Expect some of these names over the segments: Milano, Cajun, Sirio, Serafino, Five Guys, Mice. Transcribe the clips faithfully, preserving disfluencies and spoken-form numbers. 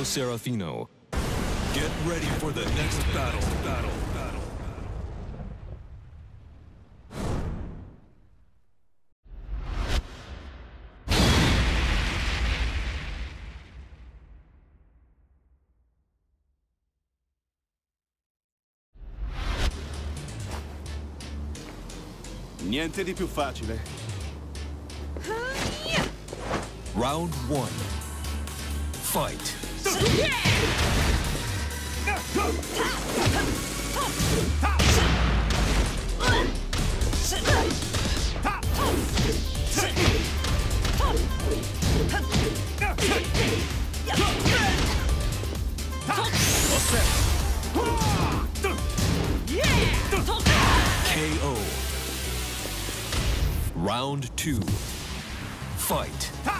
Sirio Serafino. Get ready for the next battle, battle, battle. Niente di più facile. Round one. Fight. K O. Round two. Fight. K O.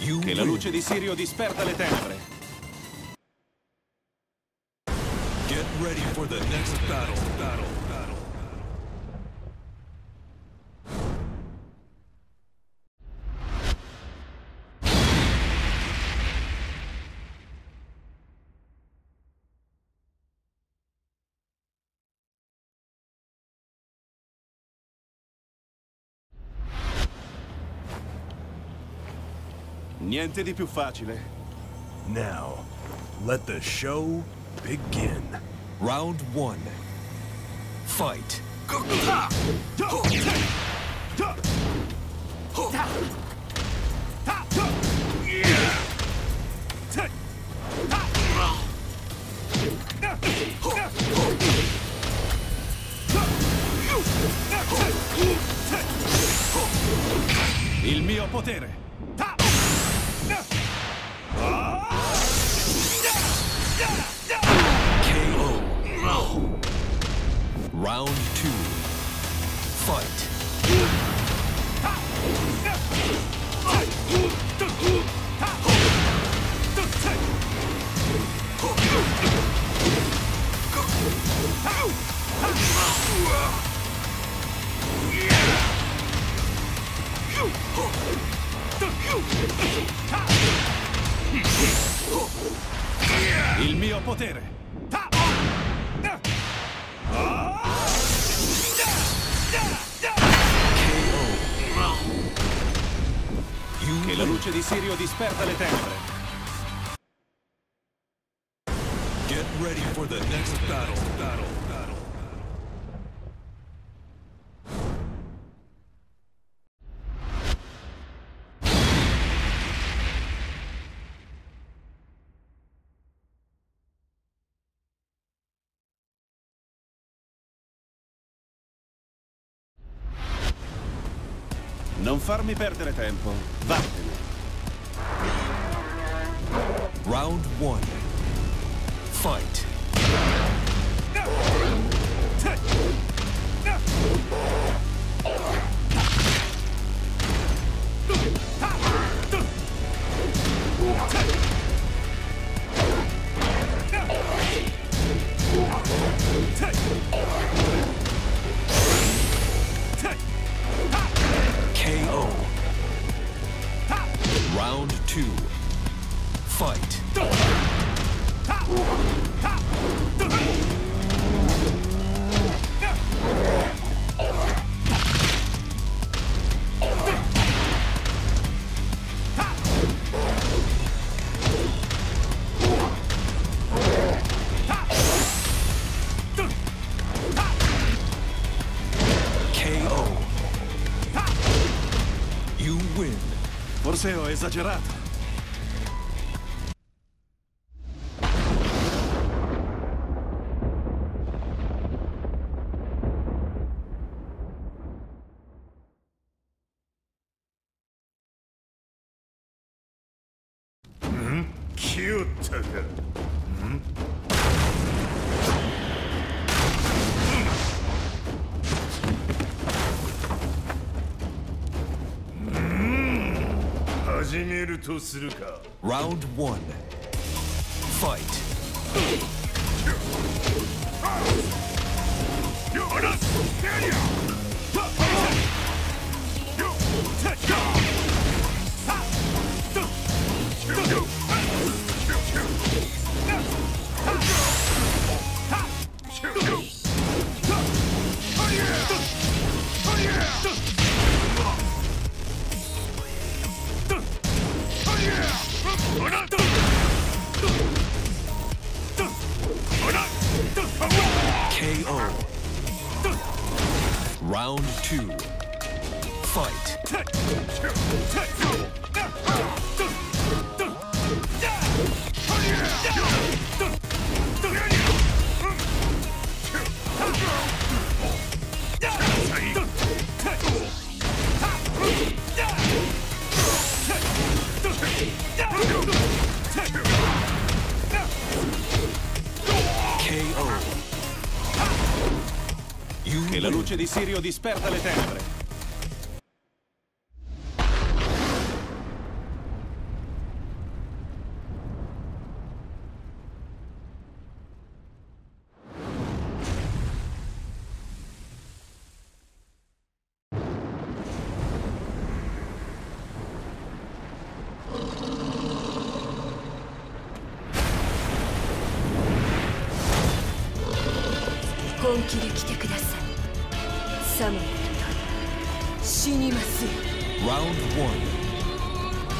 You che la luce di Sirio disperda le tenebre. Get ready for the next battle, battle, battle. Niente di più facile. Now, let the show begin. Round one. Fight. Il mio potere. Round two. Fight. Il mio potere. Che la luce di Sirio disperda le tenebre. Get ready for the next battle, battle, battle. Non farmi perdere tempo. Vattene. Round one. Fight. Round two. Fight. K O. You win. Forse ho esagerato. Mm-hmm. Cute. Mm-hmm. Round one. Fight. K O. Round two. Fight. K O. Che la luce di Sirio disperda le tenebre. Round one.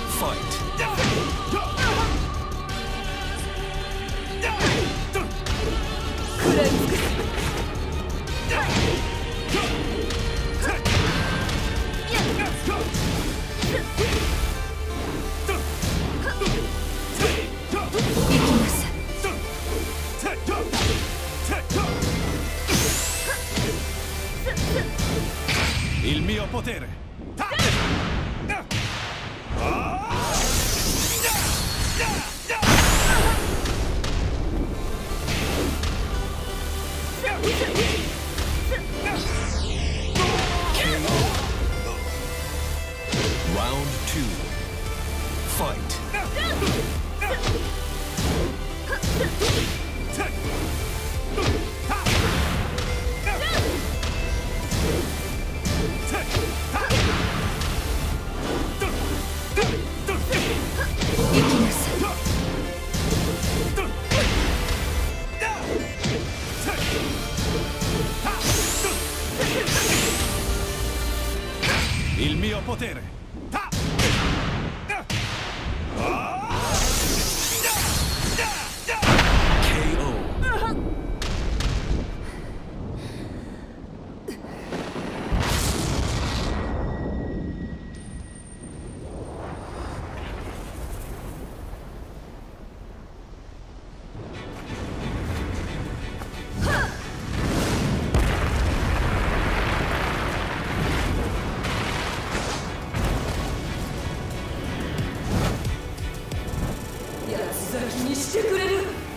Fight. Il mio potere. Round two. Fight. Il mio potere. K O.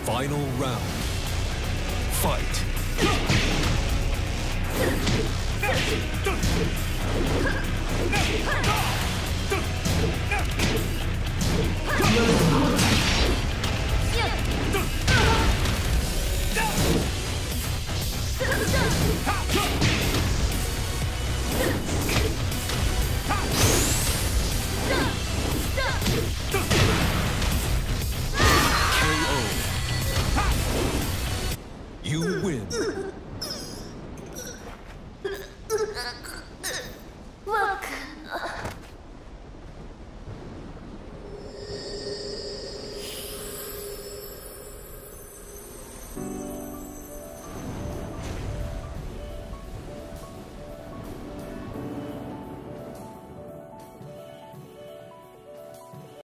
Final round. Fight.